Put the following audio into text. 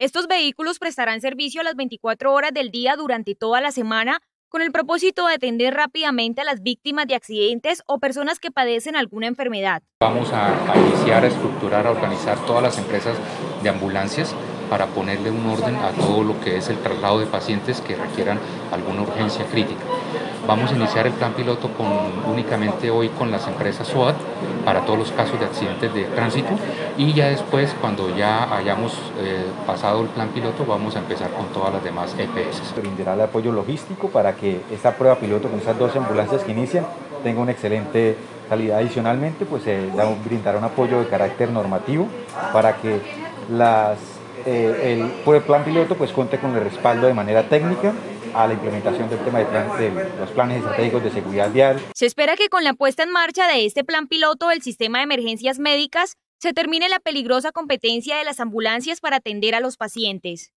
Estos vehículos prestarán servicio a las 24 horas del día durante toda la semana con el propósito de atender rápidamente a las víctimas de accidentes o personas que padecen alguna enfermedad. Vamos a iniciar, a estructurar, a organizar todas las empresas de ambulancias para ponerle un orden a todo lo que es el traslado de pacientes que requieran alguna urgencia crítica. Vamos a iniciar el plan piloto únicamente hoy con las empresas SOAT para todos los casos de accidentes de tránsito, y ya después, cuando ya hayamos pasado el plan piloto, vamos a empezar con todas las demás EPS. Brindará el apoyo logístico para que esta prueba piloto con esas 12 ambulancias que inician tenga una excelente salida. Adicionalmente, pues brindará un apoyo de carácter normativo para que el plan piloto pues cuente con el respaldo de manera técnica a la implementación del tema de los planes estratégicos de seguridad vial. Se espera que con la puesta en marcha de este plan piloto del sistema de emergencias médicas se termine la peligrosa competencia de las ambulancias para atender a los pacientes.